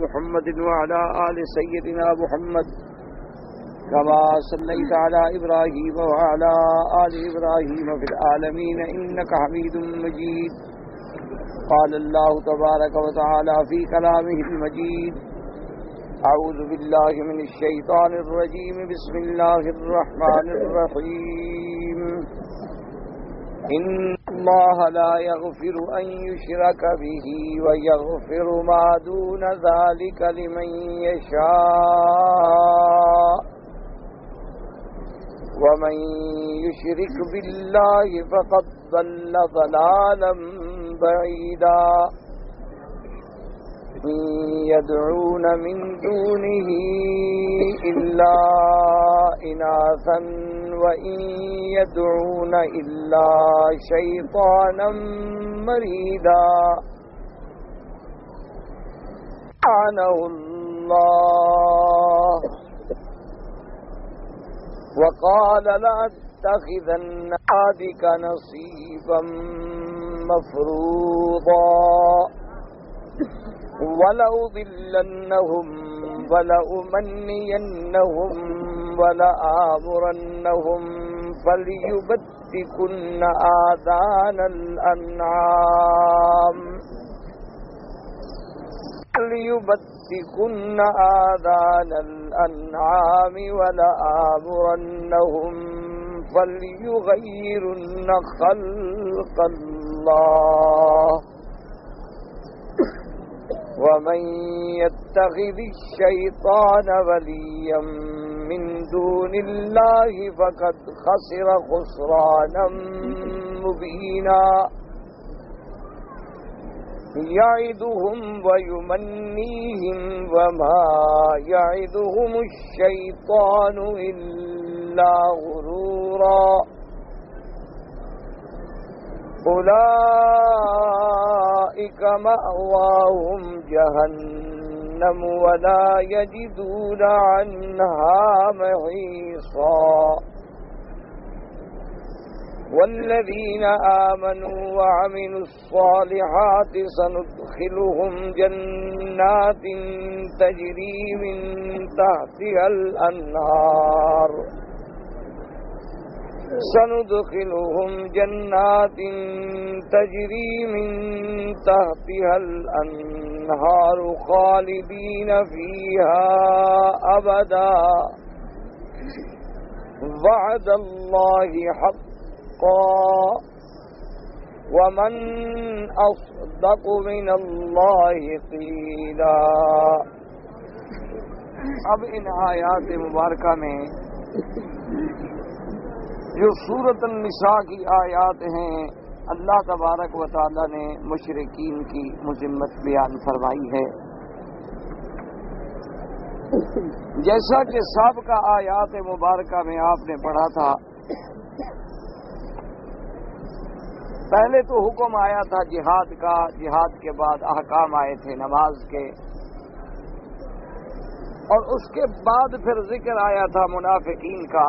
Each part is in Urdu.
محمد وعلى آل سيدنا محمد كما صليت على إبراهيم وعلى آل إبراهيم في العالمين إنك حميد مجيد. قال الله تبارك وتعالى في كلامه المجيد: أعوذ بالله من الشيطان الرجيم، بسم الله الرحمن الرحيم. إن الله لا يغفر أن يشرك به ويغفر ما دون ذلك لمن يشاء، ومن يشرك بالله فقد ضل ضلالا بعيدا. إن يدعون من دونه إلا إناثا وإن يدعون إلا شيطانا مريدا. لعنه الله وقال لأتخذن عليك نصيبا مفروضا. وَلَأُضِلَّنَّهُمْ وَلَأُمَنِّيَنَّهُمْ وَلَآمُرَنَّهُمْ فَلْيُبَتِّكُنَّ آذَانَ الْأَنْعَامِ وَلَآمُرَنَّهُمْ فَلْيُغَيِّرُنَّ خَلْقَ اللَّهِ، وَمَن يَتَّخِذِ الشَّيْطَانَ وَلِيًّا مِّن دُونِ اللَّهِ فَقَدْ خَسِرَ خُسْرَانًا مُّبِينًا. يَعِدُهُمْ وَيُمَنِّيهِمْ وَمَا يَعِدُهُمُ الشَّيْطَانُ إِلَّا غُرُورًا. أولئك مأواهم جهنم ولا يجدون عنها محيصا. والذين آمنوا وعملوا الصالحات سندخلهم جنات تجري من تحتها الأنهار خالدين فيها أبدا، وعد الله حقا، ومن أصدق من الله قيلا. اب ان آیات مبارکہ میں جو سورۃ النساء کی آیات ہیں، اللہ تبارک و تعالی نے مشرکین کی مذمت بیان فرمائی ہے. جیسا کہ سابقہ آیات مبارکہ میں آپ نے پڑھا تھا، پہلے تو حکم آیا تھا جہاد کا، جہاد کے بعد احکام آئے تھے نماز کے، اور اس کے بعد پھر ذکر آیا تھا منافقین کا.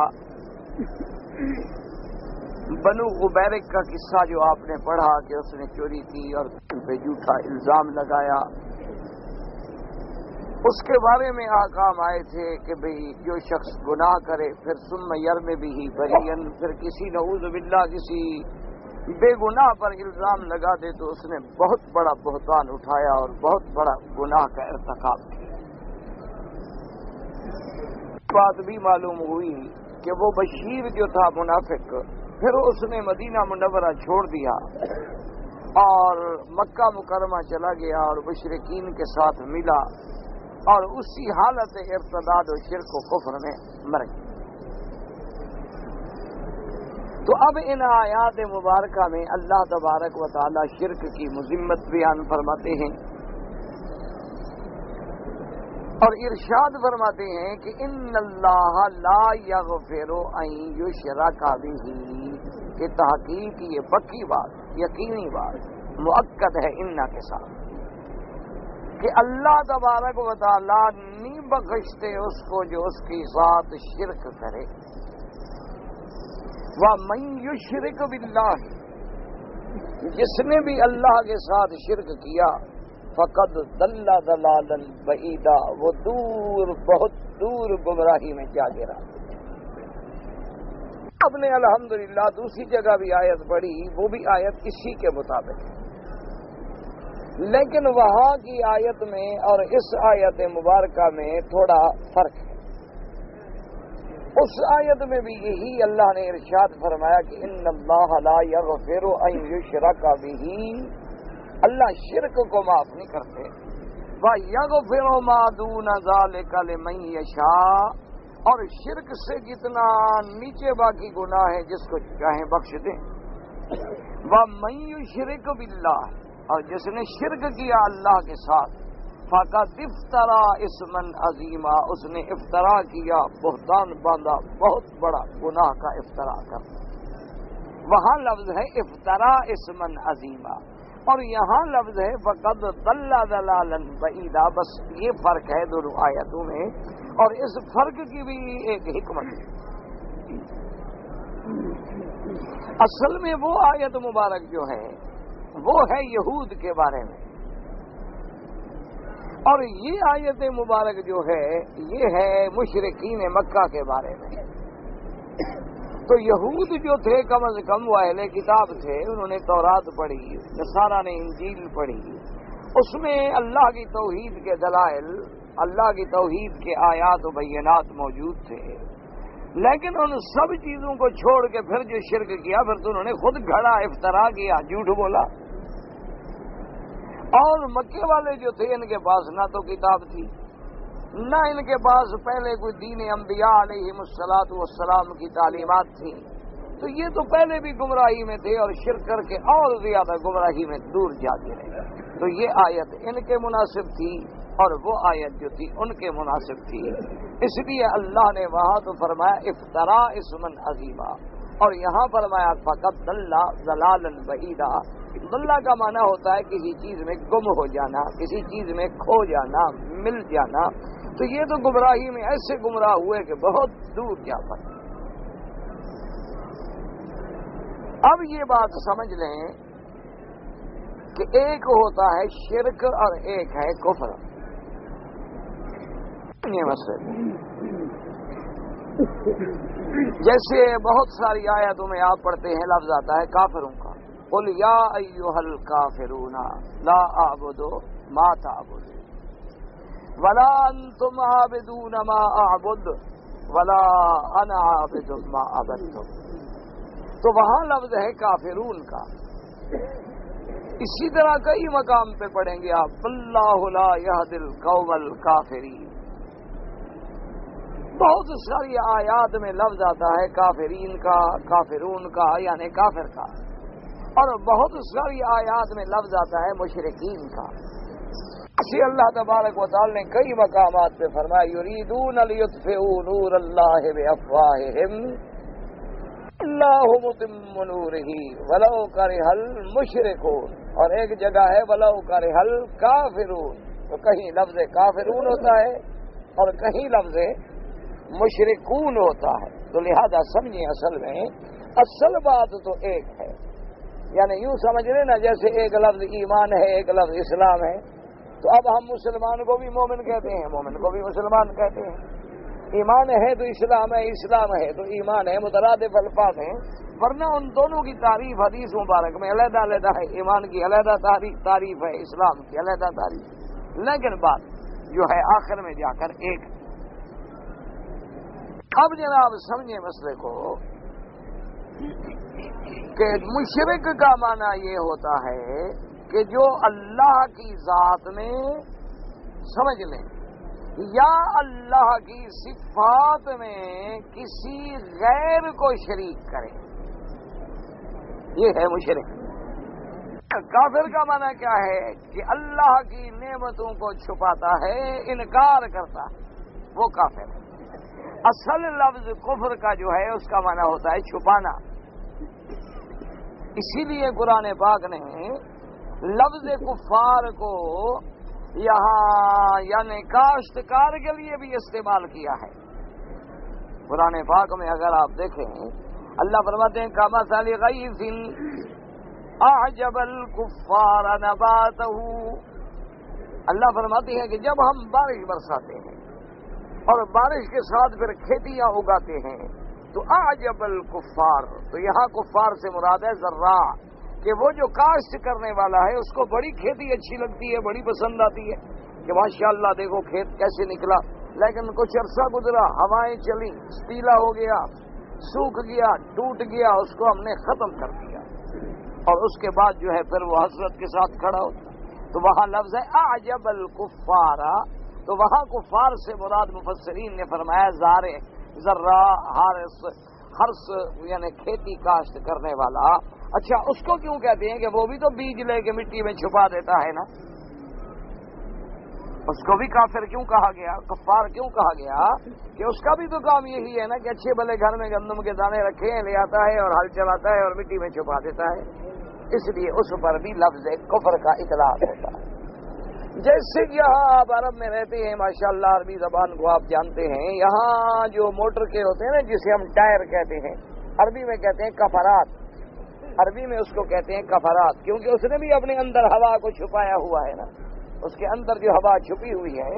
بنو عبیرک کا قصہ جو آپ نے پڑھا کہ اس نے چوری کی اور پہ جھوٹا الزام لگایا، اس کے بارے میں احکام آئے تھے کہ بھئی جو شخص گناہ کرے پھر ثم یرمِ بِہ بریئًا، پھر کسی نعوذ باللہ کسی بے گناہ پر الزام لگا دے تو اس نے بہت بڑا بہتان اٹھایا اور بہت بڑا گناہ کا ارتکاب کیا. بات بھی معلوم ہوئی کہ وہ بشیر جو تھا منافق، پھر اس نے مدینہ منورہ چھوڑ دیا اور مکہ مکرمہ چلا گیا اور مشرکین کے ساتھ ملا، اور اسی حالت ارتداد و شرک و کفر میں مر گیا. تو اب ان آیات مبارکہ میں اللہ تبارک و تعالی شرک کی مذمت بیان فرماتے ہیں اور ارشاد فرماتے ہیں کہ ان اللہ لا یغفر ان یشرک بہ، کہ تحقیق یہ پکی بات، یقینی بات، مؤکد ہے انا کے ساتھ کہ اللہ تبارک و تعالیٰ نہیں بخشتے اس کو جو اس کے ساتھ شرک کرے. وَمَن یشرک باللہ، جس نے بھی اللہ کے ساتھ شرک کیا فقد دل دلالا بعیدا، وہ دور بہت دور گمراہی میں جا گرا۔ اب نے الحمدللہ دوسری جگہ بھی آیت پڑھی، وہ بھی آیت اسی کے مطابق ہے، لیکن وہاں کی آیت میں اور اس آیت مبارکہ میں تھوڑا فرق ہے۔ اس آیت میں بھی یہی اللہ نے ارشاد فرمایا کہ ان اللہ لا یغفر ان یشرک بہ، اللہ شرک کو معاف نہیں کرتے، وَیَغْفِرُ مَا دُونَ ذَلِكَ لِمَنْ یَشَاءُ، اور شرک سے جتنا نیچے باقی گناہ ہے جس کو چاہیں بخش دیں، وَمَنْ یُشْرِکْ بِاللَّهِ، اور جس نے شرک کیا اللہ کے ساتھ، فَقَدْ افْتَرَىٰ اِثْمًا عَظِیمًا، اس نے افطرا کیا، بہتان باندھا، بہت بڑا گناہ کا افطرا کرنا۔ وہاں لفظ ہے افطرا اِثْمًا عَظِیمًا، اور یہاں لفظ ہے فقد ضل ضلالا بعیدا۔ بس یہ فرق ہے دونوں آیتوں میں، اور اس فرق کی بھی ایک حکمت ہے۔ اصل میں وہ آیت مبارک جو ہے وہ ہے یہود کے بارے میں، اور یہ آیت مبارک جو ہے یہ ہے مشرکین مکہ کے بارے میں۔ تو یہود جو تھے کم از کم وہ اہل کتاب تھے، انہوں نے تورات پڑھی، نصارہ نے انجیل پڑھی، اس میں اللہ کی توحید کے دلائل، اللہ کی توحید کے آیات و بینات موجود تھے، لیکن ان سب چیزوں کو چھوڑ کے پھر جو شرک کیا، پھر تو انہوں نے خود گھڑا، افطرا کیا، جھوٹ بولا۔ اور مکے والے جو تھے ان کے پاس نہ تو کتاب تھی، نہ ان کے پاس پہلے کوئی دین انبیاء علیہ الصلاۃ والسلام کی تعلیمات تھیں، تو یہ تو پہلے بھی گمراہی میں تھے اور شرک کر کے اور زیادہ گمراہی میں دور جا گئے۔ تو یہ آیت ان کے مناسب تھی اور وہ آیت جو تھی ان کے مناسب تھی، اس لیے اللہ نے وہاں تو فرمایا افطرا اسمن عظیمہ، اور یہاں فرمایا فقط دلّا ضلالا بعیدا۔ دلّا کا معنی ہوتا ہے کسی چیز میں گم ہو جانا، کسی چیز میں کھو جانا، مل جانا۔ تو یہ تو گمراہی میں ایسے گمراہ ہوئے کہ بہت دور جا پڑے۔ اب یہ بات سمجھ لیں کہ ایک ہوتا ہے شرک اور ایک ہے کفر۔ یہ مسئلہ جیسے بہت ساری آیتوں میں آپ پڑھتے ہیں لفظ آتا ہے کافروں کا، قل یا ایھا الکافرون لا اعبد ما تعبدون ولا انتم عابدون ما اعبد ولا انا عابد ما عبدتم۔ تو وہاں لفظ ہے کافرون کا۔ اسی طرح کئی مقام پہ پڑھیں گے آپ، اللہ لا یہدی القوم الکافرین، بہت ساری آیات میں لفظ آتا ہے کافرین کا، کافرون کا، یعنی کافر کا، اور بہت ساری آیات میں لفظ آتا ہے مشرکین کا۔ اسی اللہ تبارک و تعالی نے کئی مقامات پہ فرمایا یریدون لیطفئوا نور اللہ بافواہہم اللہ متم نورہ ولو کرہ المشرکون، اور ایک جگہ ہے ولو کرہ الکافرون۔ تو کہیں لفظ کافرون ہوتا ہے اور کہیں لفظ مشرکون ہوتا ہے۔ تو لہذا سمجھیں اصل میں اصل بات تو ایک ہے، یعنی یوں سمجھ رہے نا، جیسے ایک لفظ ایمان ہے، ایک لفظ اسلام ہے، تو اب ہم مسلمان کو بھی مومن کہتے ہیں، مومن کو بھی مسلمان کہتے ہیں، ایمان ہے تو اسلام ہے، اسلام ہے تو ایمان ہے، مترادف الفاظ ہیں، ورنہ ان دونوں کی تعریف حدیث مبارک میں علیحدہ علیحدہ ہے، ایمان کی علیحدہ تعریف ہے، اسلام کی علیحدہ تعریف، لیکن بات جو ہے آخر میں جا کر ایک۔ اب جناب سمجھیں مسئلے کو کہ مشرک کا معنی یہ ہوتا ہے کہ جو اللہ کی ذات میں، سمجھ لیں، یا اللہ کی صفات میں کسی غیر کو شریک کرے، یہ ہے مشرک۔ کافر کا معنی کیا ہے؟ کہ اللہ کی نعمتوں کو چھپاتا ہے، انکار کرتا ہے، وہ کافر ہے۔ اصل لفظ کفر کا جو ہے اس کا معنی ہوتا ہے چھپانا، اسی لیے قرآن پاک نے لفظ کفار کو یہاں یعنی کاشتکار کے لیے بھی استعمال کیا ہے۔ قرآن پاک میں اگر آپ دیکھیں اللہ فرماتے ہیں کمثل غیث اعجب الکفار نباتہ اللہ فرماتی ہے کہ جب ہم بارش برساتے ہیں اور بارش کے ساتھ پھر کھیتیاں اگاتے ہیں تو اعجب الکفار، تو یہاں کفار سے مراد ہے ذرا، کہ وہ جو کاشت کرنے والا ہے اس کو بڑی کھیتی اچھی لگتی ہے، بڑی پسند آتی ہے کہ ماشاءاللہ دیکھو کھیت کیسے نکلا، لیکن کچھ عرصہ گزرا، ہوائیں چلی، سپیلا ہو گیا، سوکھ گیا، ٹوٹ گیا، اس کو ہم نے ختم کر دیا، اور اس کے بعد جو ہے پھر وہ حسرت کے ساتھ کھڑا ہوتا ہے۔ تو وہاں لفظ ہے اعجب الکفارا، تو وہاں کفار سے مراد مفسرین نے فرمایا زارع، ذرا، حارث، ہرس، یعنی کھیتی کاشت کرنے والا۔ اچھا اس کو کیوں کہتے ہیں کہ وہ بھی تو بیج لے کے مٹی میں چھپا دیتا ہے نا، اس کو بھی کافر کیوں کہا گیا، کفار کیوں کہا گیا؟ کہ اس کا بھی تو کام یہی ہے نا کہ اچھے بھلے گھر میں گندم کے دانے رکھے ہیں، لے آتا ہے اور ہل چلاتا ہے اور مٹی میں چھپا دیتا ہے، اس لیے اس پر بھی لفظ کفر کا اطلاق ہوتا ہے۔ جیسے کہ یہاں آپ عرب میں رہتے ہیں ماشاءاللہ، عربی زبان کو آپ جانتے ہیں، یہاں جو موٹر کے ہوتے ہیں نا جسے ہم ٹائر کہتے ہیں، عربی میں کہتے ہیں کفرات، عربی میں اس کو کہتے ہیں کفرات، کیونکہ اس نے بھی اپنے اندر ہوا کو چھپایا ہوا ہے نا، اس کے اندر جو ہوا چھپی ہوئی ہے،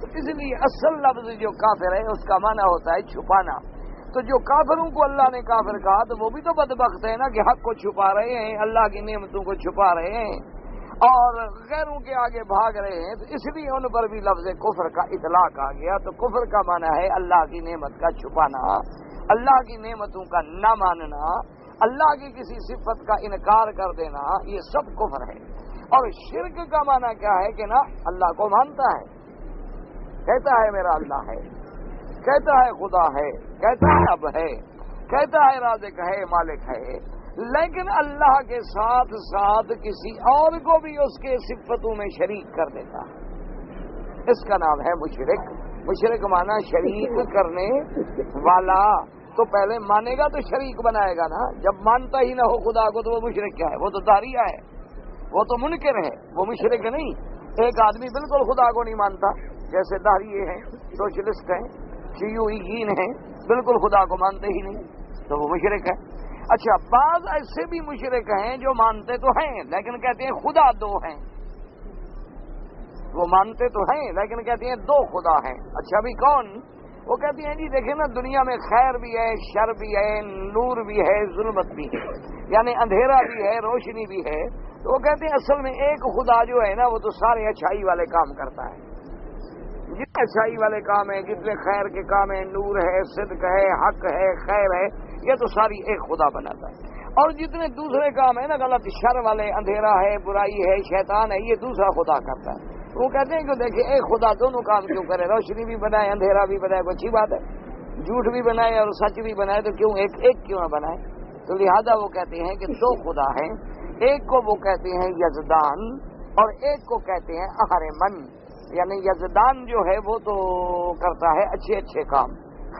تو اس لیے اصل لفظ جو کافر ہے اس کا معنی ہوتا ہے چھپانا۔ تو جو کافروں کو اللہ نے کافر کہا تو وہ بھی تو بدبخت ہے نا، کہ حق کو چھپا رہے ہیں، اللہ کی نعمتوں کو چھپا رہے ہیں اور غیروں کے آگے بھاگ رہے ہیں، تو اس لیے ان پر بھی لفظ کفر کا اطلاق آ گیا۔ تو کفر کا معنی ہے اللہ کی نعمت کا چھپانا، اللہ کی نعمتوں کا نہ ماننا، اللہ کی کسی صفت کا انکار کر دینا، یہ سب کفر ہے۔ اور شرک کا معنی کیا ہے کہ نا اللہ کو مانتا ہے، کہتا ہے میرا اللہ ہے، کہتا ہے خدا ہے، کہتا ہے رب ہے، کہتا ہے رازق ہے، مالک ہے، لیکن اللہ کے ساتھ ساتھ کسی اور کو بھی اس کے صفتوں میں شریک کر دیتا ہے، اس کا نام ہے مشرک۔ مشرک مانا شریک کرنے والا، تو پہلے مانے گا تو شریک بنائے گا نا، جب مانتا ہی نہ ہو خدا کو تو وہ مشرک کیا ہے، وہ تو داریہ ہے، وہ تو منکر ہے، وہ مشرک نہیں۔ ایک آدمی بالکل خدا کو نہیں مانتا، جیسے داریے ہیں، سوشلسٹ ہیں، شیوعیین ہیں، بالکل خدا کو مانتے ہی نہیں، تو وہ مشرک ہے۔ اچھا بعض ایسے بھی مشرک ہیں جو مانتے تو ہیں لیکن کہتے ہیں خدا دو ہیں، وہ مانتے تو ہیں لیکن کہتے ہیں دو خدا ہیں۔ اچھا بھی کون؟ وہ کہتے ہیں جی دیکھیں نا دنیا میں خیر بھی ہے، شر بھی ہے، نور بھی ہے، ظلمت بھی ہے، یعنی اندھیرا بھی ہے، روشنی بھی ہے، تو وہ کہتے ہیں اصل میں ایک خدا جو ہے نا وہ تو سارے اچھائی والے کام کرتا ہے، جتنے اچھائی والے کام ہیں، جتنے خیر کے کام ہیں، نور ہے، صدق ہے، حق ہے، خیر ہے، یہ تو ساری ایک خدا بناتا ہے، اور جتنے دوسرے کام ہیں نا غلط، شر والے، اندھیرا ہے، برائی ہے، شیطان ہے، یہ دوسرا خدا کرتا ہے۔ وہ کہتے ہیں کہ دیکھیں ایک خدا دونوں کام کیوں کرے، روشنی بھی بنائے، اندھیرا بھی بنائے، کوئی اچھی بات ہے، جھوٹ بھی بنائے اور سچ بھی بنائے، تو کیوں ایک ایک کیوں نہ بنائے؟ تو لہذا وہ کہتے ہیں کہ دو خدا ہیں، ایک کو وہ کہتے ہیں یزدان اور ایک کو کہتے ہیں اہرمن، یعنی یزدان جو ہے وہ تو کرتا ہے اچھے اچھے کام،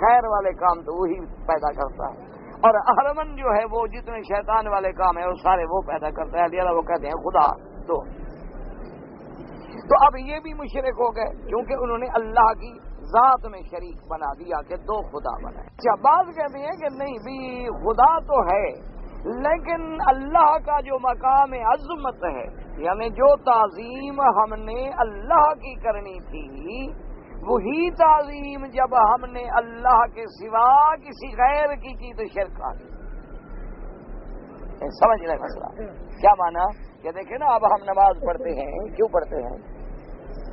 خیر والے کام تو وہی پیدا کرتا ہے، اور اہرمن جو ہے وہ جتنے شیطان والے کام ہیں وہ سارے وہ پیدا کرتا ہے، لہٰذا وہ کہتے ہیں خدا دو۔ تو اب یہ بھی مشرک ہو گئے کیونکہ انہوں نے اللہ کی ذات میں شریک بنا دیا کہ دو خدا بنائے۔ اچھا بعض کہتے ہیں کہ نہیں بھی خدا تو ہے لیکن اللہ کا جو مقام عظمت ہے، یعنی جو تعظیم ہم نے اللہ کی کرنی تھی، وہی تعظیم جب ہم نے اللہ کے سوا کسی غیر کی تو شرک آ گئی۔ سمجھ رہے مسئلہ کیا؟ مانا کہ دیکھیں نا اب ہم نماز پڑھتے ہیں، کیوں پڑھتے ہیں؟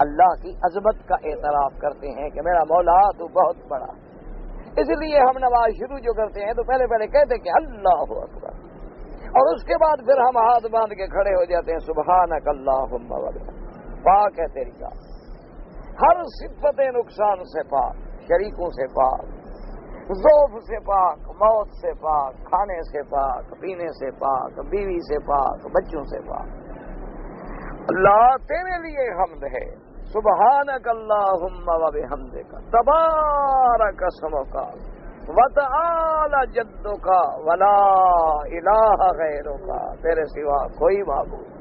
اللہ کی عظمت کا اعتراف کرتے ہیں کہ میرا مولا تو بہت بڑا، اس لیے ہم نماز شروع جو کرتے ہیں تو پہلے پہلے کہتے ہیں کہ اللہ اکبر، اور اس کے بعد پھر ہم ہاتھ باندھ کے کھڑے ہو جاتے ہیں، سبحانک اللہم پاک ہے تیری ذات، ہر صفت نقصان سے پاک، شریکوں سے پاک، ذوف سے پاک، موت سے پاک، کھانے سے پاک، پینے سے پاک، بیوی سے پاک، بچوں سے پاک، اللہ تیرے لیے حمد ہے، سبحانک اللہم وبحمدک، تبارک اسمک وتعالی جدک ولا الہ غیرک، تیرے سوا کوئی معبود۔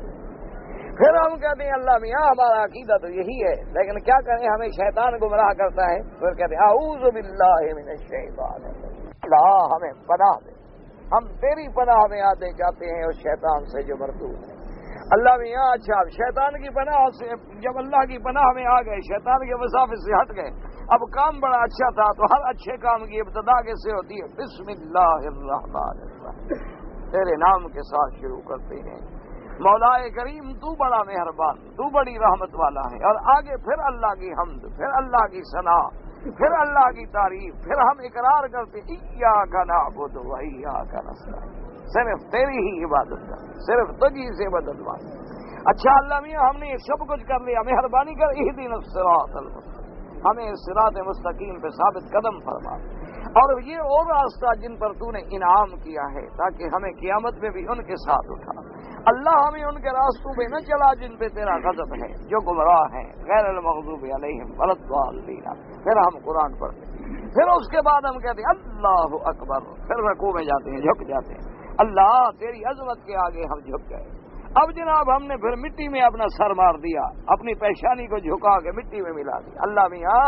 پھر ہم کہتے ہیں اللہ میاں ہمارا عقیدہ تو یہی ہے، لیکن کیا کریں ہمیں شیطان گمراہ کرتا ہے، پھر کہتے ہیں اعوذ باللہ من الشیطان، اللہ ہمیں پناہ دے، ہم تیری پناہ میں آتے جاتے ہیں اور شیطان سے جو مردود ہے۔ اللہ میں یہاں اچھا شیطان کی پناہ سے جب اللہ کی پناہ میں آ گئے، شیطان کے وساوس سے ہٹ گئے، اب کام بڑا اچھا تھا، تو ہر اچھے کام کی ابتدا کیسے ہوتی ہے؟ بسم اللہ الرحمن الرحیم، تیرے نام کے ساتھ شروع کرتے ہیں۔ مولا کریم تو بڑا مہربان، تو بڑی رحمت والا ہے، اور آگے پھر اللہ کی حمد، پھر اللہ کی ثنا، پھر اللہ کی تعریف، پھر ہم اقرار کرتے ہیں ایاک نعبد و ایاک نستعین، صرف تیری ہی عبادت کر، صرف تجھی سے مدد مانگ۔ اچھا اللہ میاں ہم نے یہ سب کچھ کر لیا، مہربانی کر اہدنا الصراط المستقیم، ہمیں صراط مستقیم پہ ثابت قدم فرما، اور یہ اور راستہ جن پر تو نے انعام کیا ہے تاکہ ہمیں قیامت میں بھی ان کے ساتھ اٹھا۔ اللہ ہمیں ان کے راستوں پہ نہ چلا جن پہ تیرا غضب ہے، جو گمراہ ہیں، غیر المغضوب علیہم ولا الضالین۔ پھر ہم قرآن پڑھتے ہیں، پھر اس کے بعد ہم کہتے ہیں اللہ اکبر، پھر رکوع میں جاتے ہیں، جھک جاتے ہیں، اللہ تیری عظمت کے آگے ہم جھک گئے۔ اب جناب ہم نے پھر مٹی میں اپنا سر مار دیا، اپنی پیشانی کو جھکا کے مٹی میں ملا دیا۔ اللہ میاں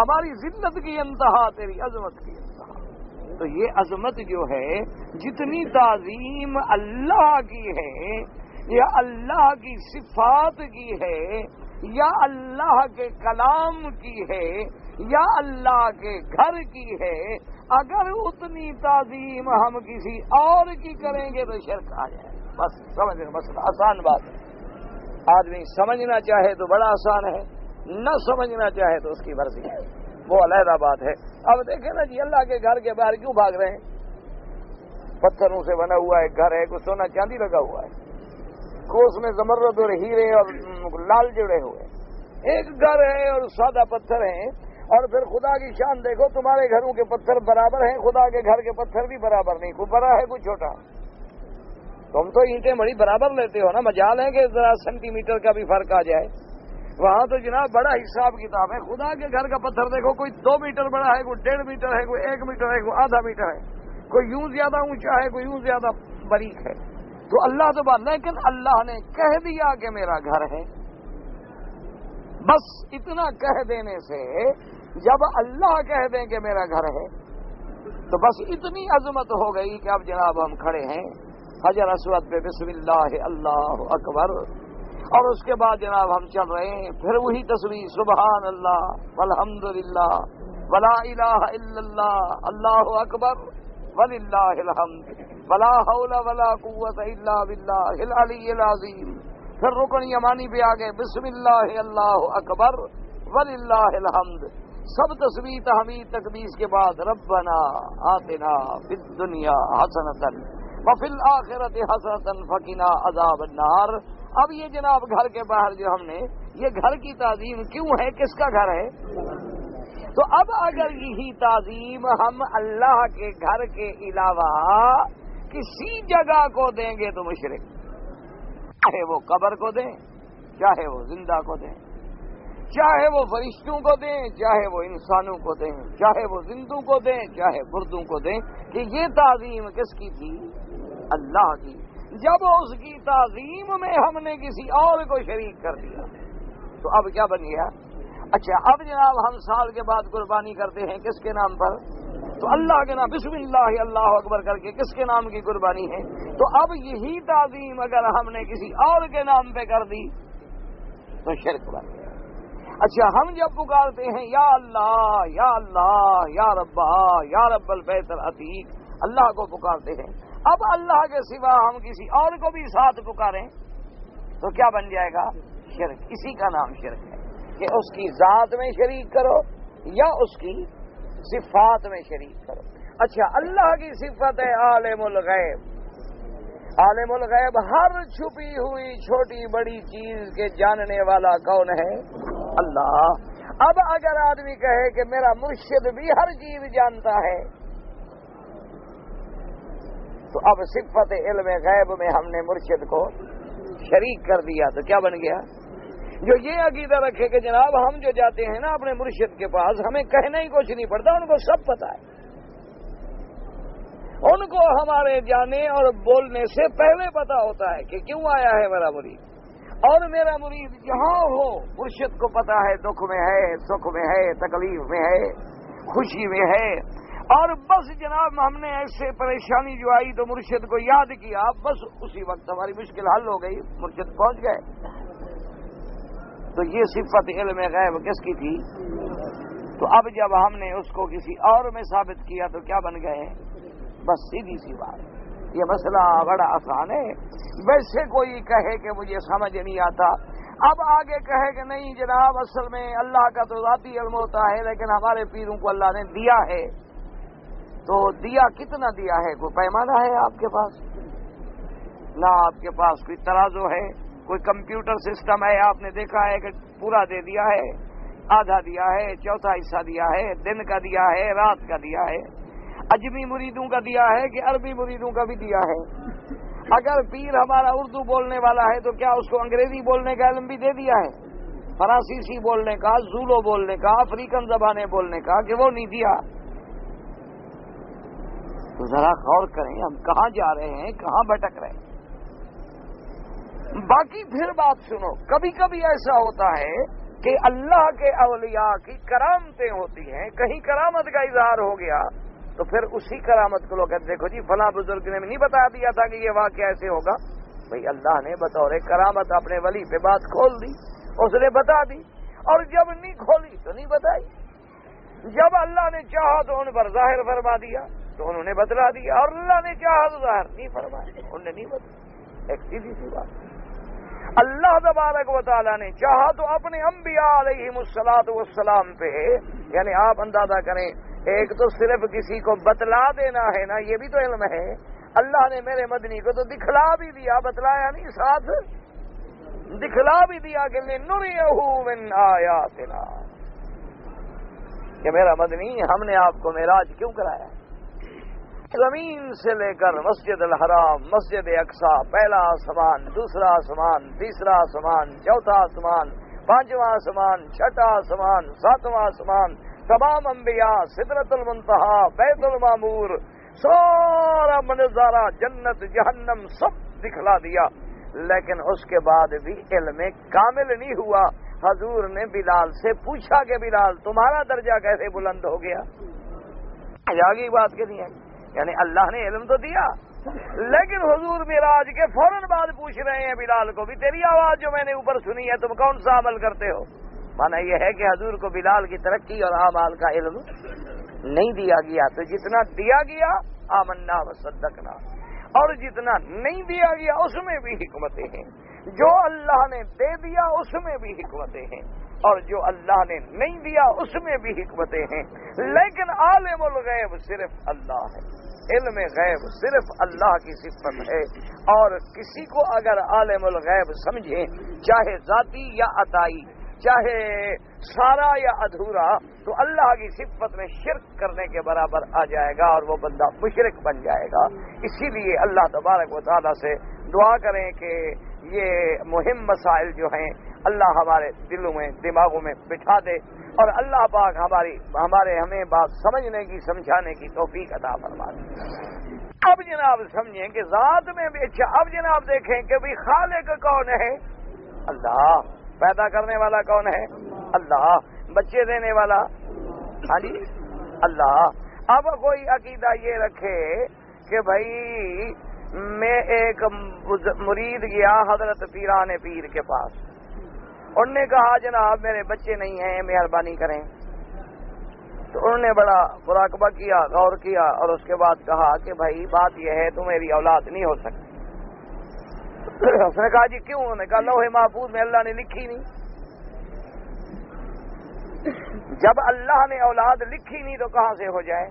ہماری ذلت کی انتہا تیری عظمت کی انتہا۔ تو یہ عظمت جو ہے، جتنی تعظیم اللہ کی ہے، یا اللہ کی صفات کی ہے، یا اللہ کے کلام کی ہے، یا اللہ کے گھر کی ہے، اگر اتنی تعظیم ہم کسی اور کی کریں گے تو شرک آ جائے۔ بس سمجھنا، مسئلہ آسان بات ہے، آدمی سمجھنا چاہے تو بڑا آسان ہے، نہ سمجھنا چاہے تو اس کی مرضی ہے، وہ علیحدہ بات ہے۔ اب دیکھیں نا جی، اللہ کے گھر کے باہر کیوں بھاگ رہے ہیں؟ پتھروں سے بنا ہوا ایک گھر ہے، کچھ سونا چاندی لگا ہوا ہے، کوس میں زمرد اور ہیرے اور لال جڑے ہوئے، ایک گھر ہے اور سادہ پتھر ہیں، اور پھر خدا کی شان دیکھو، تمہارے گھروں کے پتھر برابر ہیں، خدا کے گھر کے پتھر بھی برابر نہیں، کوئی بڑا ہے کوئی چھوٹا۔ تم تو اینٹیں بڑی برابر لیتے ہو نا، مجال ہے کہ ذرا سینٹی میٹر کا بھی فرق آ جائے، وہاں تو جناب بڑا حساب کتاب ہے۔ خدا کے گھر کا پتھر دیکھو، کوئی 2 میٹر بڑا ہے، کوئی 1.5 میٹر ہے، کوئی 1 میٹر ہے، کوئی آدھا میٹر ہے، کوئی یوں زیادہ اونچا ہے، کوئی یوں زیادہ باریک ہے۔ تو اللہ تو بات، لیکن اللہ نے کہہ دیا کہ میرا گھر ہے، بس اتنا کہہ دینے سے، جب اللہ کہہ دیں کہ میرا گھر ہے تو بس اتنی عظمت ہو گئی کہ اب جناب ہم کھڑے ہیں حجر اسود پہ، بسم اللہ اللہ اکبر، اور اس کے بعد جناب ہم چل رہے ہیں، پھر وہی تصویر، سبحان اللہ والحمدللہ ولا الہ الا اللہ اللہ اکبر وللہ الحمد ولا حول ولا قوت الا باللہ العلی العظیم۔ پھر رکن یمانی پہ آ گئے، بسم اللہ اللہ اکبر وللہ الحمد، سب تسبیح تحمید تکبیر کے بعد ربنا آتنا فی الدنیا حسنۃ وفی الآخرۃ حسنۃ فقنا عذاب النار۔ اب یہ جناب گھر کے باہر جو ہم نے، یہ گھر کی تعظیم کیوں ہے؟ کس کا گھر ہے؟ تو اب اگر یہی تعظیم ہم اللہ کے گھر کے علاوہ کسی جگہ کو دیں گے تو مشرک، چاہے وہ قبر کو دیں، چاہے وہ زندہ کو دیں، چاہے وہ فرشتوں کو دیں، چاہے وہ انسانوں کو دیں، چاہے وہ زندوں کو دیں، چاہے مردوں کو دیں، کہ یہ تعظیم کس کی تھی؟ اللہ کی۔ جب اس کی تعظیم میں ہم نے کسی اور کو شریک کر دیا تو اب کیا بن گیا؟ اچھا اب جناب ہم سال کے بعد قربانی کرتے ہیں، کس کے نام پر؟ تو اللہ کے نام، بسم اللہ اللہ اکبر کر کے کس کے نام کی قربانی ہے؟ تو اب یہی تعظیم اگر ہم نے کسی اور کے نام پہ کر دی تو شرک بن گیا۔ اچھا ہم جب پکارتے ہیں یا اللہ یا اللہ یا ربا یا رب البیت العتیق، اللہ کو پکارتے ہیں، اب اللہ کے سوا ہم کسی اور کو بھی ساتھ پکاریں تو کیا بن جائے گا؟ شرک۔ اسی کا نام شرک ہے کہ اس کی ذات میں شریک کرو یا اس کی صفات میں شریک کرو۔ اچھا اللہ کی صفت ہے عالم الغیب، عالم الغیب، ہر چھپی ہوئی چھوٹی بڑی چیز کے جاننے والا کون ہے؟ اللہ۔ اب اگر آدمی کہے کہ میرا مرشد بھی ہر چیز جانتا ہے تو اب صفت علم غیب میں ہم نے مرشد کو شریک کر دیا تو کیا بن گیا؟ جو یہ عقیدہ رکھے کہ جناب ہم جو جاتے ہیں نا اپنے مرشد کے پاس، ہمیں کہنا ہی کچھ نہیں پڑتا، ان کو سب پتا ہے، ان کو ہمارے جانے اور بولنے سے پہلے پتا ہوتا ہے کہ کیوں آیا ہے میرا مرید، اور میرا مرید جہاں ہو مرشد کو پتا ہے، دکھ میں ہے، سکھ میں ہے، تکلیف میں ہے، خوشی میں ہے۔ اور بس جناب ہم نے ایسے پریشانی جو آئی تو مرشد کو یاد کیا، بس اسی وقت ہماری مشکل حل ہو گئی، مرشد پہنچ گئے۔ تو یہ صفت علم غیب کس کی تھی؟ تو اب جب ہم نے اس کو کسی اور میں ثابت کیا تو کیا بن گئے؟ بس سیدھی سی بات، یہ مسئلہ بڑا آسان ہے۔ ویسے کوئی کہے کہ مجھے سمجھ نہیں آتا، اب آگے کہے کہ نہیں جناب اصل میں اللہ کا تو ذاتی علم ہوتا ہے، لیکن ہمارے پیروں کو اللہ نے دیا ہے، تو دیا کتنا دیا ہے؟ کوئی پیمانہ ہے آپ کے پاس؟ نہ آپ کے پاس کوئی ترازو ہے، کوئی کمپیوٹر سسٹم ہے؟ آپ نے دیکھا ہے کہ پورا دے دیا ہے، آدھا دیا ہے، چوتھا حصہ دیا ہے، دن کا دیا ہے، رات کا دیا ہے، عجمی مریدوں کا دیا ہے کہ عربی مریدوں کا بھی دیا ہے۔ اگر پیر ہمارا اردو بولنے والا ہے تو کیا اس کو انگریزی بولنے کا علم بھی دے دیا ہے؟ فرانسیسی بولنے کا، زولو بولنے کا، افریقن زبانیں بولنے کا، کہ وہ نہیں دیا؟ تو ذرا غور کریں ہم کہاں جا رہے ہیں، کہاں بھٹک رہے ہیں۔ باقی پھر بات سنو، کبھی کبھی ایسا ہوتا ہے کہ اللہ کے اولیاء کی کرامتیں ہوتی ہیں، کہیں کرامت کا اظہار ہو گیا تو پھر اسی کرامت کو لوگ کہتے دیکھو جی فلاں بزرگ نے نہیں بتا دیا تھا کہ یہ واقعہ ایسے ہوگا۔ بھئی اللہ نے بطور کرامت اپنے ولی پہ بات کھول دی، اس نے بتا دی، اور جب نہیں کھولی تو نہیں بتائی، جب اللہ نے چاہا تو ان پر ظاہر فرما دیا تو انہوں نے بتلا دیا، اور اللہ نے چاہا تو ظاہر نہیں فرمایا، انہوں نے نہیں بتلا۔ ایک سیدھی سی بات، اللہ تبارک و تعالیٰ نے چاہا تو اپنے انبیاء علیہم الصلاۃ والسلام پہ، یعنی آپ اندازہ کریں، ایک تو صرف کسی کو بتلا دینا ہے نا، یہ بھی تو علم ہے۔ اللہ نے میرے مدنی کو تو دکھلا بھی دیا، بتلایا نہیں، ساتھ دکھلا بھی دیا کہ لِنُرِیَهُ مِنْ آیَاتِنَا، کہ میرا مدنی ہم نے آپ کو معراج کیوں کرایا؟ زمین سے لے کر مسجد الحرام، مسجد اقصیٰ، پہلا آسمان، دوسرا آسمان، تیسرا آسمان، چوتھا آسمان، پانچواں آسمان، چھٹا آسمان، ساتواں آسمان، تمام انبیاء، سدرت المنتہا، بیت المامور، سارا منظارہ، جنت جہنم سب دکھلا دیا، لیکن اس کے بعد بھی علم کامل نہیں ہوا۔ حضور نے بلال سے پوچھا کہ بلال تمہارا درجہ کیسے بلند ہو گیا؟ آگے بات کہتی ہے، یعنی اللہ نے علم تو دیا، لیکن حضور معراج کے فوراً بعد پوچھ رہے ہیں بلال کو بھی تیری آواز جو میں نے اوپر سنی ہے تم کون سا عمل کرتے ہو؟ مانا یہ ہے کہ حضور کو بلال کی ترقی اور اعمال کا علم نہیں دیا گیا، تو جتنا دیا گیا آمنا وصدقنا، اور جتنا نہیں دیا گیا اس میں بھی حکمتیں ہیں، جو اللہ نے دے دیا اس میں بھی حکمتیں ہیں، اور جو اللہ نے نہیں دیا اس میں بھی حکمتیں ہیں، لیکن عالم الغیب صرف اللہ ہے۔ علم غیب صرف اللہ کی صفت ہے، اور کسی کو اگر عالم الغیب سمجھیں، چاہے ذاتی یا عطائی، چاہے سارا یا ادھورا، تو اللہ کی صفت میں شرک کرنے کے برابر آ جائے گا، اور وہ بندہ مشرک بن جائے گا۔ اسی لیے اللہ تبارک و تعالیٰ سے دعا کریں کہ یہ مہم مسائل جو ہیں اللہ ہمارے دلوں میں، دماغوں میں بٹھا دے، اور اللہ پاک ہمیں بات سمجھنے کی، سمجھانے کی توفیق عطا فرما دے۔ اب جناب سمجھیں کہ ذات میں بھی اچھا، اب جناب دیکھیں کہ بھی خالق کون ہے؟ اللہ۔ پیدا کرنے والا کون ہے؟ اللہ۔ بچے دینے والا؟ ہاں جی، اللہ۔ اب کوئی عقیدہ یہ رکھے کہ بھائی میں ایک مرید گیا حضرت پیران پیر کے پاس، انہوں نے کہا جناب میرے بچے نہیں ہیں مہربانی کریں، تو انہوں نے بڑا مراقبہ کیا، غور کیا، اور اس کے بعد کہا کہ بھائی بات یہ ہے تو میری اولاد نہیں ہو سکتی۔ اس نے کہا جی کیوں؟ انہوں نے کہا لوح محفوظ میں اللہ نے لکھی نہیں، جب اللہ نے اولاد لکھی نہیں تو کہاں سے ہو جائے؟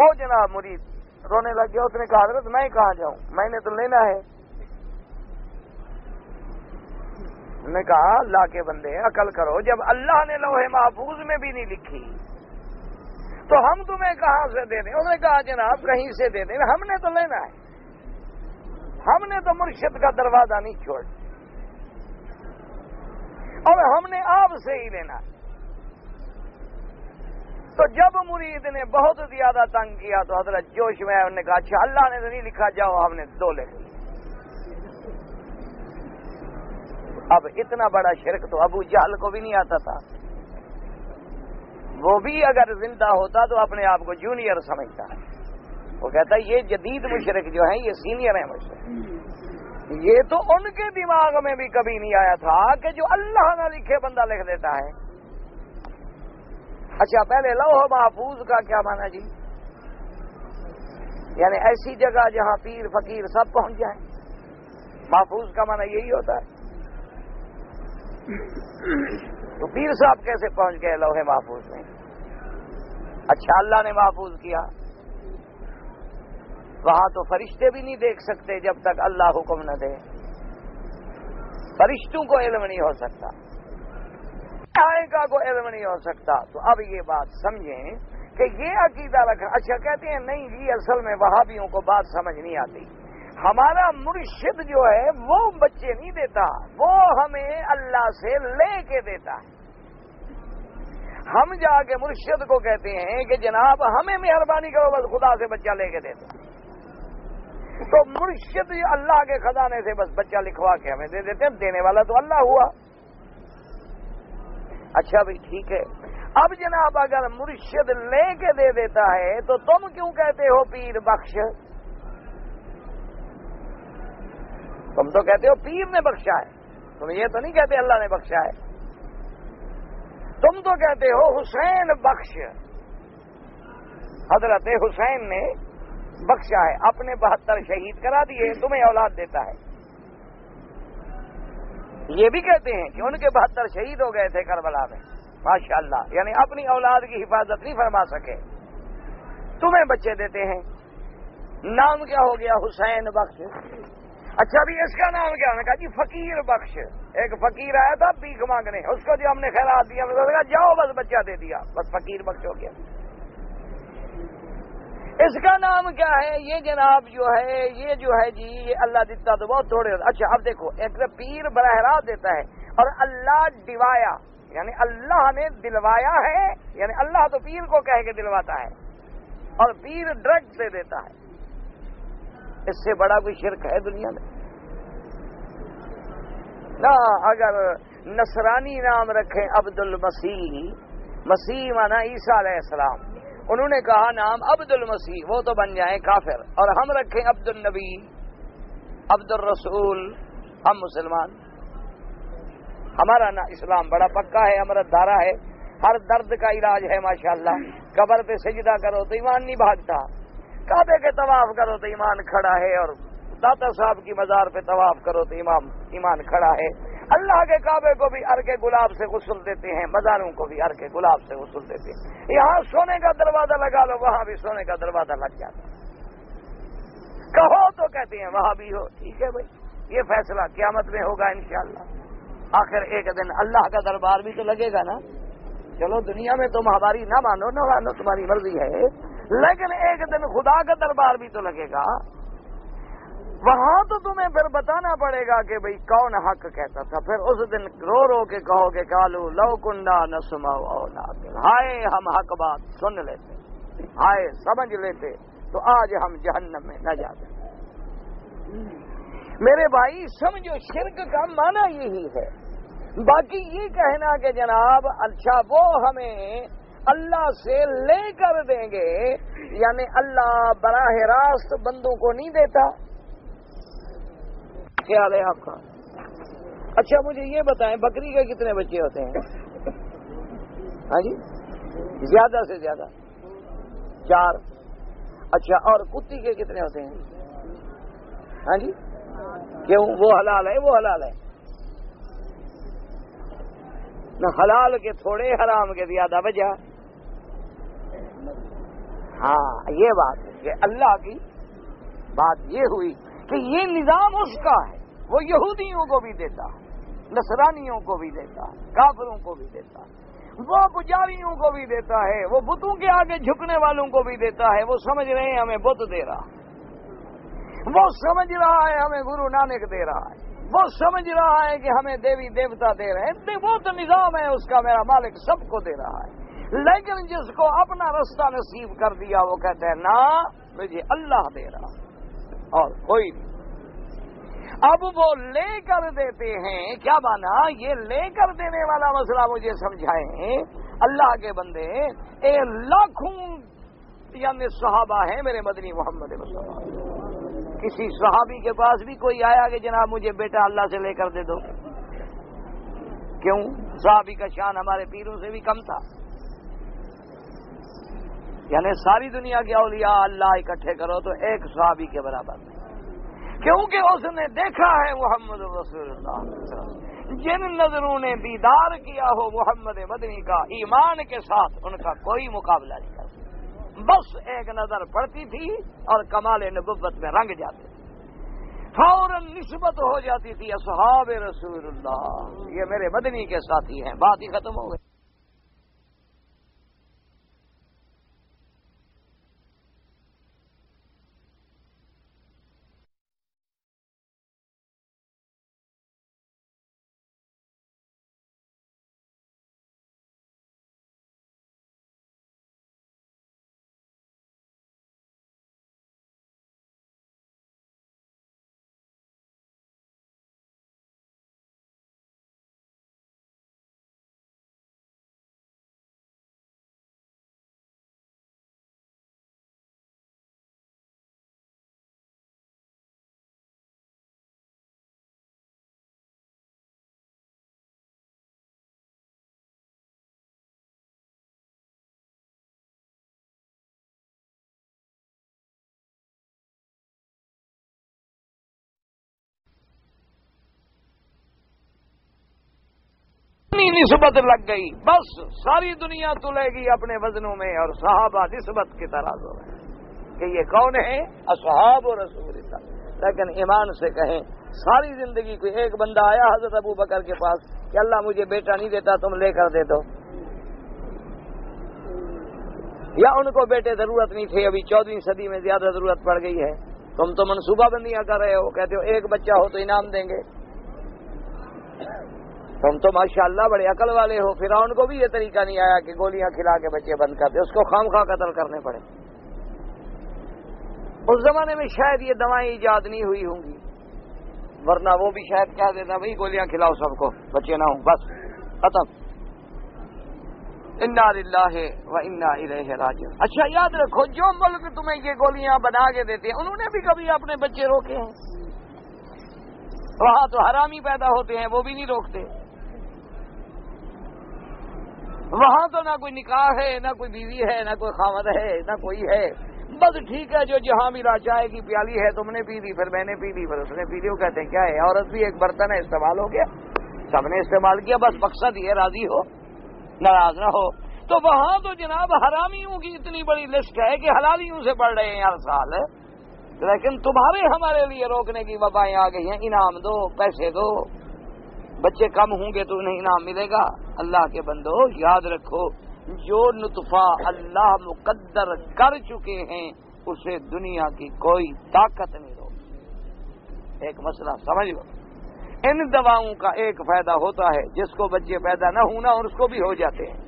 وہ جناب مرید رونے لگ گیا، اس نے کہا حضرت میں کہاں جاؤں، میں نے تو لینا ہے۔ انہوں نے کہا اللہ کے بندے عقل کرو، جب اللہ نے لوح محفوظ میں بھی نہیں لکھی تو ہم تمہیں کہاں سے دے دیں؟ انہوں نے کہا جناب کہیں سے دے دیں، ہم نے تو لینا ہے، ہم نے تو مرشد کا دروازہ نہیں چھوڑنا، اور ہم نے آپ سے ہی لینا ہے۔ تو جب مرید نے بہت زیادہ تنگ کیا تو حضرت جوش میں انہوں نے کہا اچھا اللہ نے تو نہیں لکھا، جاؤ ہم نے دو لے لی۔ اب اتنا بڑا شرک تو ابو جہل کو بھی نہیں آتا تھا، وہ بھی اگر زندہ ہوتا تو اپنے آپ کو جونیئر سمجھتا ہے. وہ کہتا ہے یہ جدید مشرک جو ہیں یہ سینئر ہیں مجھ سے. یہ تو ان کے دماغ میں بھی کبھی نہیں آیا تھا کہ جو اللہ نہ لکھے بندہ لکھ دیتا ہے. اچھا پہلے لوح محفوظ کا کیا مانا جی؟ یعنی ایسی جگہ جہاں پیر فقیر سب پہنچ جائیں. محفوظ کا مانا یہی ہوتا ہے. تو پیر صاحب کیسے پہنچ گئے لوہے محفوظ میں؟ اچھا اللہ نے محفوظ کیا. وہاں تو فرشتے بھی نہیں دیکھ سکتے جب تک اللہ حکم نہ دے. فرشتوں کو علم نہیں ہو سکتا، آئکا کو علم نہیں ہو سکتا. تو اب یہ بات سمجھیں کہ یہ عقیدہ رکھنا. اچھا کہتے ہیں نہیں جی اصل میں وہابیوں کو بات سمجھ نہیں آتی، ہمارا مرشد جو ہے وہ بچے نہیں دیتا، وہ ہمیں اللہ سے لے کے دیتا ہے. ہم جا کے مرشد کو کہتے ہیں کہ جناب ہمیں مہربانی کرو بس خدا سے بچہ لے کے دیتا. تو مرشد اللہ کے خزانے سے بس بچہ لکھوا کے ہمیں دے دیتے ہیں، دینے والا تو اللہ ہوا. اچھا بھائی ٹھیک ہے، اب جناب اگر مرشد لے کے دے دیتا ہے تو تم کیوں کہتے ہو پیر بخش؟ تم تو کہتے ہو پیر نے بخشا ہے، تم یہ تو نہیں کہتے اللہ نے بخشا ہے. تم تو کہتے ہو حسین بخش، حضرت حسین نے بخشا ہے، اپنے 72 شہید کرا دیے، تمہیں اولاد دیتا ہے. یہ بھی کہتے ہیں کہ ان کے 72 شہید ہو گئے تھے کربلا میں ماشاءاللہ، یعنی اپنی اولاد کی حفاظت نہیں فرما سکے، تمہیں بچے دیتے ہیں. نام کیا ہو گیا؟ حسین بخش. اچھا بھی اس کا نام کیا؟ کہا جی فقیر بخش. ایک فقیر آیا تھا بھیک مانگنے، اس کو جو ہم نے خیرات دیا، کہا جاؤ بس بچہ دے دیا، بس فقیر بخش ہو گیا. اس کا نام کیا ہے؟ یہ جناب جو ہے یہ جو ہے جی یہ اللہ دیتا تو بہت تھوڑے. اچھا اب دیکھو، ایک پیر براہ راست دیتا ہے اور اللہ دوایا، یعنی اللہ نے دلوایا ہے، یعنی اللہ تو پیر کو کہہ کے دلواتا ہے اور پیر ڈرگ دے دیتا ہے. اس سے بڑا کوئی شرک ہے دنیا میں؟ نہ اگر نصرانی نام رکھیں عبد المسیح، مسیح مانا عیسیٰ علیہ السلام، انہوں نے کہا نام عبد المسیح، وہ تو بن جائیں کافر. اور ہم رکھیں عبد النبی، عبد الرسول، ہم مسلمان. ہمارا نا اسلام بڑا پکا ہے، امرت دھارا ہے، ہر درد کا علاج ہے ماشاءاللہ. قبر پہ سجدہ کرو تو ایمان نہیں بھاگتا، کعبے کے طواف کرو تو ایمان کھڑا ہے، اور داتا صاحب کی مزار پہ طواف کرو تو ایمان کھڑا ہے. اللہ کے کعبے کو بھی ارک گلاب سے غسل دیتے ہیں، مزاروں کو بھی ارک گلاب سے غسل دیتے ہیں. یہاں سونے کا دروازہ لگا لو وہاں بھی سونے کا دروازہ لگ جاتا ہے. کہو تو کہتے ہیں وہاں بھی ہو. ٹھیک ہے بھائی، یہ فیصلہ قیامت میں ہوگا انشاءاللہ. آخر ایک دن اللہ کا دربار بھی تو لگے گا نا. چلو دنیا میں تم ہماری نہ مانو نہ مانو، تمہاری مرضی ہے، لیکن ایک دن خدا کا دربار بھی تو لگے گا. وہاں تو تمہیں پھر بتانا پڑے گا کہ بھئی کون حق کہتا تھا. پھر اس دن رو رو کے کہو گے کالو لو کنڈا نہ سماؤ، ہائے ہم حق بات سن لیتے، ہائے سمجھ لیتے تو آج ہم جہنم میں نہ جاتے. میرے بھائی سمجھو شرک کا معنی یہی ہے. باقی یہ کہنا کہ جناب اچھا وہ ہمیں اللہ سے لے کر دیں گے، یعنی اللہ براہ راست بندوں کو نہیں دیتا، خیال ہے آپ کا؟ اچھا مجھے یہ بتائیں بکری کے کتنے بچے ہوتے ہیں؟ ہاں جی زیادہ سے زیادہ 4. اچھا اور کتی کے کتنے ہوتے ہیں؟ ہاں جی کیوں؟ وہ حلال ہے، وہ حلال ہے نہ. حلال کے تھوڑے حرام کے زیادہ وجہ. ہاں یہ بات ہے کہ اللہ کی بات یہ ہوئی کہ یہ نظام اس کا ہے، وہ یہودیوں کو بھی دیتا، نصرانیوں کو بھی دیتا، کافروں کو بھی دیتا، وہ پجاریوں کو بھی دیتا ہے، وہ بتوں کے آگے جھکنے والوں کو بھی دیتا ہے. وہ سمجھ رہے ہیں ہمیں بت دے رہا ہے، وہ سمجھ رہا ہے ہمیں گرو نانک دے رہا ہے، وہ سمجھ رہا ہے کہ ہمیں دیوی دیوتا دے رہے ہیں. وہ تو نظام ہے اس کا، میرا مالک سب کو دے رہا ہے. لیکن جس کو اپنا رستہ نصیب کر دیا وہ کہتا ہے نا مجھے اللہ دے رہا اور کوئی نہیں. اب وہ لے کر دیتے ہیں. کیا مانا یہ لے کر دینے والا مسئلہ مجھے سمجھائیں. اللہ کے بندے اے لاکھوں یعنی صحابہ ہیں میرے مدنی محمد مصطفیٰ. کسی صحابی کے پاس بھی کوئی آیا کہ جناب مجھے بیٹا اللہ سے لے کر دے دو. کیوں؟ صحابی کا شان ہمارے پیروں سے بھی کم تھا. یعنی ساری دنیا کے اولیاء اللہ اکٹھے کرو تو ایک صحابی کے برابر ہے. کیونکہ اس نے دیکھا ہے محمد رسول اللہ. جن نظروں نے دیدار کیا ہو محمد مدنی کا ایمان کے ساتھ ان کا کوئی مقابلہ نہیں کر سکتا. بس ایک نظر پڑتی تھی اور کمال نبوت میں رنگ جاتے فوراً نسبت ہو جاتی تھی اصحاب رسول اللہ یہ میرے مدنی کے ساتھی ہیں. بات ہی ختم ہو گئی. نسبت لگ گئی. بس ساری دنیا تلے گی اپنے وزنوں میں اور صحابہ نسبت کے ترازو میں کہ یہ کون ہے اصحاب رسول اللہ. لیکن ایمان سے کہیں ساری زندگی کوئی ایک بندہ آیا حضرت ابو بکر کے پاس کہ اللہ مجھے بیٹا نہیں دیتا تم لے کر دے دو, یا ان کو بیٹے ضرورت نہیں تھے ابھی 14ویں صدی میں زیادہ ضرورت پڑ گئی ہے. تم تو منصوبہ بندیاں کر رہے ہو, کہتے ہو ایک بچہ ہو تو انعام دیں گے. تم تو ماشاءاللہ بڑے عقل والے ہو. فرعون کو بھی یہ طریقہ نہیں آیا کہ گولیاں کھلا کے بچے بند کر دے, اس کو خام خواہ قتل کرنے پڑے. اس زمانے میں شاید یہ دوائیں ایجاد نہیں ہوئی ہوں گی, ورنہ وہ بھی شاید کہہ دیتا بھائی گولیاں کھلاؤ سب کو بچے نہ ہوں بس ختم. انا للہ و انا الیہ راجعون. اچھا یاد رکھو جو ملک تمہیں یہ گولیاں بنا کے دیتے ہیں انہوں نے بھی کبھی اپنے بچے روکے ہیں. وہاں تو حرامی پیدا ہوتے ہیں وہ بھی نہیں روکتے. وہاں تو نہ کوئی نکاح ہے نہ کوئی بیوی ہے نہ کوئی خاوند ہے نہ کوئی ہے. بس ٹھیک ہے جو جہاں بھی لا چائے کی پیالی ہے تم نے پی دی, پھر میں نے پی دی, پھر اس نے پی دی. وہ کہتے ہیں کیا ہے عورت بھی ایک برتن ہے استعمال ہو گیا, سب نے استعمال کیا. بس مقصد یہ راضی ہو ناراض نہ ہو. تو وہاں تو جناب حرامیوں کی اتنی بڑی لسٹ ہے کہ حلالیوں سے پڑھ رہے ہیں ہر سال. لیکن تمہارے ہمارے لیے روکنے کی وبائیں آ گئی ہیں. انعام دو, پیسے دو, بچے کم ہوں گے تو انہیں انعام ملے گا. اللہ کے بندو یاد رکھو جو نطفہ اللہ مقدر کر چکے ہیں اسے دنیا کی کوئی طاقت نہیں روکی. ایک مسئلہ سمجھ لو, ان دواؤں کا ایک فائدہ ہوتا ہے جس کو بچے پیدا نہ ہونا اور اس کو بھی ہو جاتے ہیں,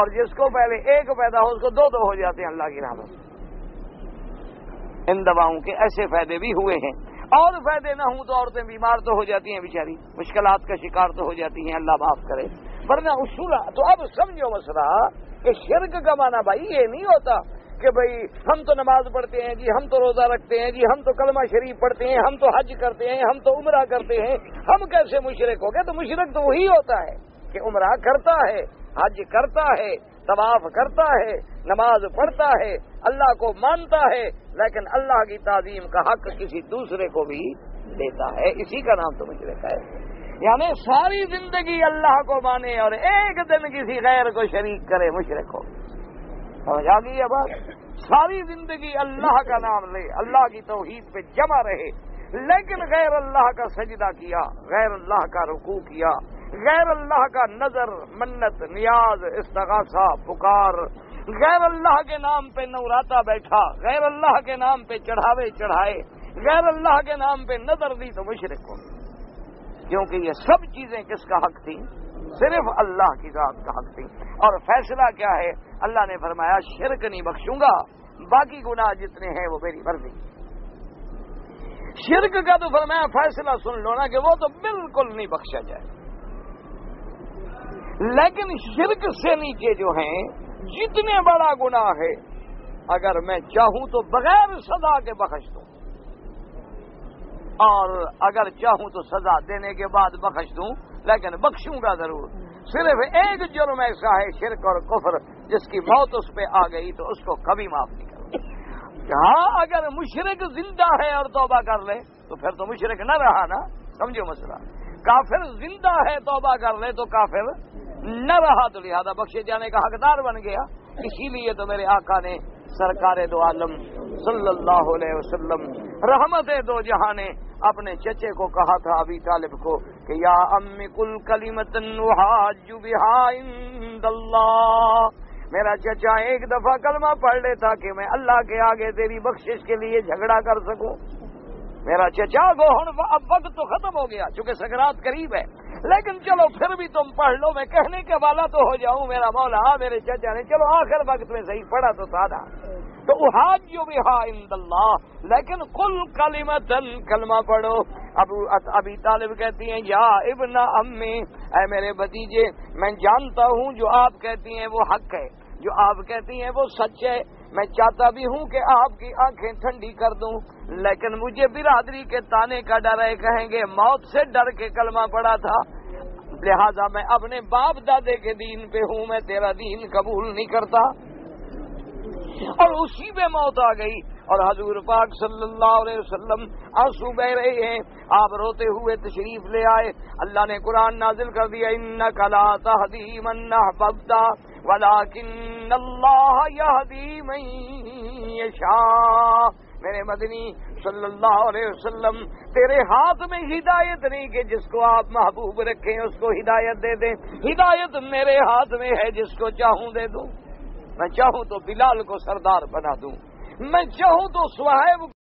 اور جس کو پہلے ایک پیدا ہو اس کو دو ہو جاتے ہیں. اللہ کی رحمت سے ان دواؤں کے ایسے فائدے بھی ہوئے ہیں, اور فائدے نہ ہوں تو عورتیں بیمار تو ہو جاتی ہیں بیچاری, مشکلات کا شکار تو ہو جاتی ہیں. اللہ معاف کرے. ورنہ اصولہ تو اب سمجھو مسئلہ کہ شرک کا معنی بھائی یہ نہیں ہوتا کہ بھائی ہم تو نماز پڑھتے ہیں جی, ہم تو روزہ رکھتے ہیں جی, ہم تو کلمہ شریف پڑھتے ہیں, ہم تو حج کرتے ہیں, ہم تو عمرہ کرتے ہیں, ہم کیسے مشرک ہو گئے؟ تو مشرک تو وہی ہوتا ہے کہ عمرہ کرتا ہے, حج کرتا ہے, طواف کرتا ہے, نماز پڑھتا ہے, اللہ کو مانتا ہے, لیکن اللہ کی تعظیم کا حق کسی دوسرے کو بھی دیتا ہے. اسی کا نام تو مشرک ہے. یعنی ساری زندگی اللہ کو مانے اور ایک دن کسی غیر کو شریک کرے مشرک ہو. سمجھ آ گئی یہ بات؟ ساری زندگی اللہ کا نام لے, اللہ کی توحید پہ جمع رہے, لیکن غیر اللہ کا سجدہ کیا, غیر اللہ کا رکوع کیا, غیر اللہ کا نظر, منت, نیاز, استغاثہ, پکار, غیر اللہ کے نام پہ نوراتا بیٹھا, غیر اللہ کے نام پہ چڑھاوے چڑھائے, غیر اللہ کے نام پہ نظر دی تو مشرک ہو. کیونکہ یہ سب چیزیں کس کا حق تھی؟ صرف اللہ کی ذات کا حق تھی. اور فیصلہ کیا ہے؟ اللہ نے فرمایا شرک نہیں بخشوں گا, باقی گناہ جتنے ہیں وہ میری مرضی. شرک کا تو فرمایا فیصلہ سن لو نا کہ وہ تو بالکل نہیں بخشا جائے. لیکن شرک سے نیچے جو ہیں جتنے بڑا گناہ ہے اگر میں چاہوں تو بغیر سزا کے بخش دوں، اور اگر چاہوں تو سزا دینے کے بعد بخش دوں، لیکن بخشوں گا ضرور۔ صرف ایک جرم ایسا ہے شرک اور کفر جس کی موت اس پہ آ گئی تو اس کو کبھی معاف نہیں کروں۔ ہاں اگر مشرک زندہ ہے اور توبہ کر لے تو پھر تو مشرک نہ رہا نا، سمجھو مسئلہ۔ کافر زندہ ہے توبہ کر لے تو کافر نہ رہا، تو لہذا بخشے جانے کا حقدار بن گیا۔ اسی لیے تو میرے آقا نے سرکار دو عالم صلی اللہ علیہ وسلم رحمت دو جہاں نے اپنے چچے کو کہا تھا ابی طالب کو کہ یا امی کل کلمۃ نحاج بہا عند اللہ، میرا چچا ایک دفعہ کلمہ پڑھ لے تاکہ میں اللہ کے آگے تیری بخشش کے لیے جھگڑا کر سکوں۔ میرا چچا کو اب وقت تو ختم ہو گیا چونکہ سکرات قریب ہے، لیکن چلو پھر بھی تم پڑھ لو، میں کہنے کے والا تو ہو جاؤں میرا مولا میرے چچا نے چلو آخر وقت میں صحیح پڑھا تو تھا نا، تو احاج بہا عند اللہ، لیکن کل کلمۃ کلمہ پڑھو۔ ابی طالب کہتی ہیں یا ابن امی، اے میرے بھتیجے میں جانتا ہوں جو آپ کہتی ہیں وہ حق ہے، جو آپ کہتی ہیں وہ سچ ہے، میں چاہتا بھی ہوں کہ آپ کی آنکھیں ٹھنڈی کر دوں، لیکن مجھے برادری کے تانے کا ڈر ہے، کہیں گے موت سے ڈر کے کلمہ پڑا تھا، لہذا میں اپنے باپ دادے کے دین پہ ہوں، میں تیرا دین قبول نہیں کرتا، اور اسی پہ موت آ گئی۔ اور حضور پاک صلی اللہ علیہ وسلم آنسو بہ رہے ہیں، آپ روتے ہوئے تشریف لے آئے، اللہ نے قرآن نازل کر دیا انک لا تہدی من احببت ولکن اللہ یہدی من یشاء، میرے مدنی صلی اللہ علیہ وسلم تیرے ہاتھ میں ہدایت نہیں کہ جس کو آپ محبوب رکھیں اس کو ہدایت دے دیں، ہدایت میرے ہاتھ میں ہے جس کو چاہوں دے دوں، میں چاہوں تو بلال کو سردار بنا دوں، میں چاہوں تو سہیب